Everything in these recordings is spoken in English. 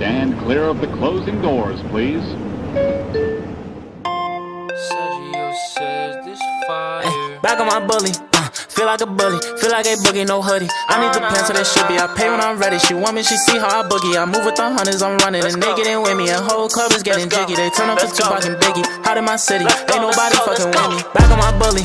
Stand clear of the closing doors, please. Back on my bully, feel like a bully, feel like a boogie, no hoodie. I need to plan so that shit be, I pay when I'm ready. She want me, she see how I boogie. I move with the hundreds, I'm running, and they getting with me. A whole club is getting jiggy, they turn up to Tupac and Biggie. Out in my city, ain't nobody fucking with me. Back on my bully,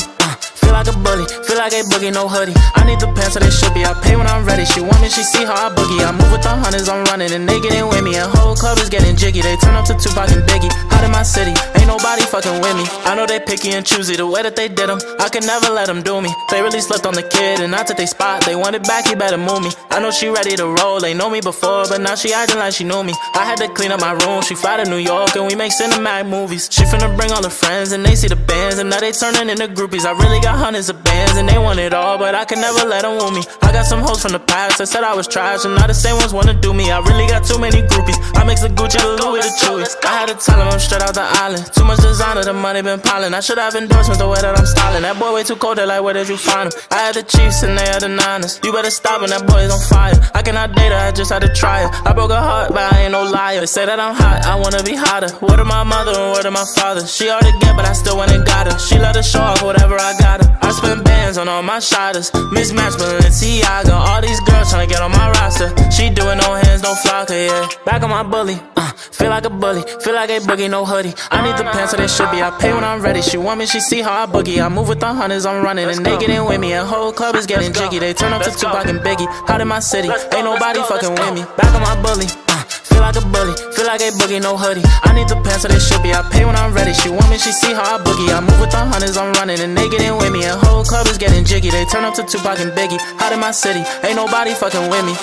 feel like a bully, feel like a boogie, no hoodie. I need to plan so that shit be, I pay when I'm ready. She want me, she see how I boogie. I move with the hundreds, I'm running, and they getting with me. A whole club is getting jiggy, they turn up to Tupac and Biggie. Out in my city, ain't nobody fucking with me. I know they picky and choosy, the way that they did them, I can never let them do me. They really slept on the kid and I took they spot. They wanted back, you better move me. I know she ready to roll, they know me before, but now she acting like she knew me. I had to clean up my room, she fly to New York and we make cinematic movies. She finna bring all her friends and they see the bands, and now they turning into groupies. I really got hundreds of bands and they want it all, but I can never let them woo me. I got some hoes from the past that said I was trash, and now the same ones wanna do me. I really got too many groupies. I mix the Gucci, the Louis, the Chewy. I had to tell them I'm straight out the island. Too much designer, the money been piling. I should have endorsements the way that I'm styling. That boy way too cold, they like, where did you find him? I had the Chiefs and they had the Niners. You better stop when that boy's on fire. I cannot date her, I just had to try her. I broke her heart, but I ain't no liar. They say that I'm hot, I wanna be hotter. Word of my mother and word of my father. She hard to get, but I still went and got her. She let her show off whatever I got her. I spent bands on all my shotters. Mismatched Balenciaga. All these girls tryna get on my roster. She doing no hands, no flocker, yeah. Back on my bully, feel like a bully, feel like a boogie, no hoodie. I need the pants so they should be, I pay when I'm ready. She want me, she see how I boogie. I move with the hundreds, I'm running, and they getting with me. A whole club is getting jiggy, they turn up to Tupac and Biggie. Out in my city, ain't nobody fucking with me. Back on my bully, feel like a bully, feel like a boogie, no hoodie. I need the pants so they should be, I pay when I'm ready. She want me, she see how I boogie. I move with the hundreds, I'm running, and they getting with me. A whole club is getting jiggy, they turn up to Tupac and Biggie. Out in my city, ain't nobody fucking with me.